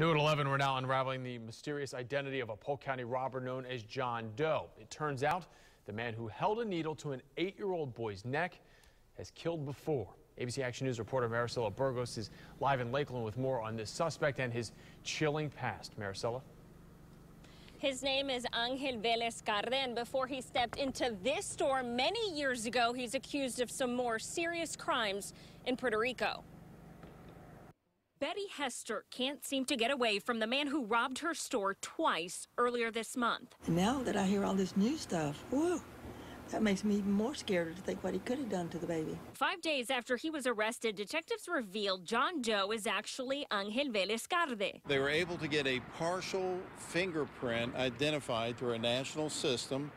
New at 11, we're now unraveling the mysterious identity of a Polk County robber known as John Doe. It turns out the man who held a needle to an 8-year-old boy's neck has killed before. ABC Action News reporter Maricela Burgos is live in Lakeland with more on this suspect and his chilling past. Maricela? His name is Angel Vélez Cardín. Before he stepped into this store many years ago, he's accused of some more serious crimes in Puerto Rico. Betty Hester can't seem to get away from the man who robbed her store twice earlier this month. Now that I hear all this new stuff, whoa, that makes me even more scared to think what he could have done to the baby. 5 days after he was arrested, detectives revealed John Doe is actually Angel Vélez Cardín. They were able to get a partial fingerprint identified through a national system,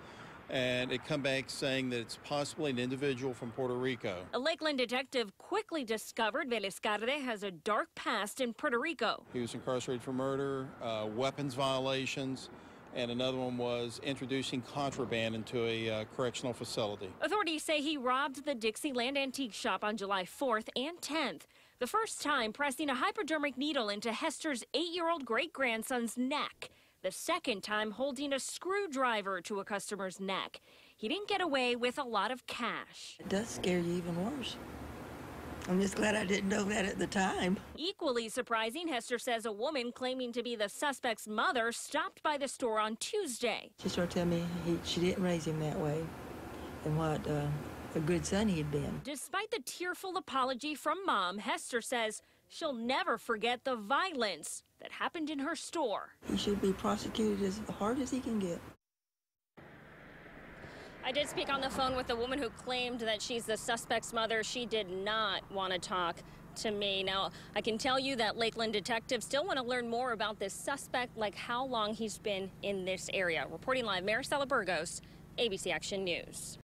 and it come back saying that it's possibly an individual from Puerto Rico. A Lakeland detective quickly discovered Vélez Cardín has a dark past in Puerto Rico. He was incarcerated for murder, weapons violations, and another one was introducing contraband into a correctional facility. Authorities say he robbed the Dixieland antique shop on July 4th and 10th, the first time pressing a hypodermic needle into Hester's 8-year-old great-grandson's neck. The second time holding a screwdriver to a customer's neck. He didn't get away with a lot of cash. It does scare you even worse. I'm just glad I didn't know that at the time. Equally surprising, Hester says a woman claiming to be the suspect's mother stopped by the store on Tuesday. She started telling me she didn't raise him that way and what a good son he had been. Despite the tearful apology from Mom, Hester says she'll never forget the violence that happened in her store. He should be prosecuted as hard as he can get. I did speak on the phone with the woman who claimed that she's the suspect's mother. She did not want to talk to me. Now, I can tell you that Lakeland detectives still want to learn more about this suspect, like how long he's been in this area. Reporting live, Maricela Burgos, ABC Action News.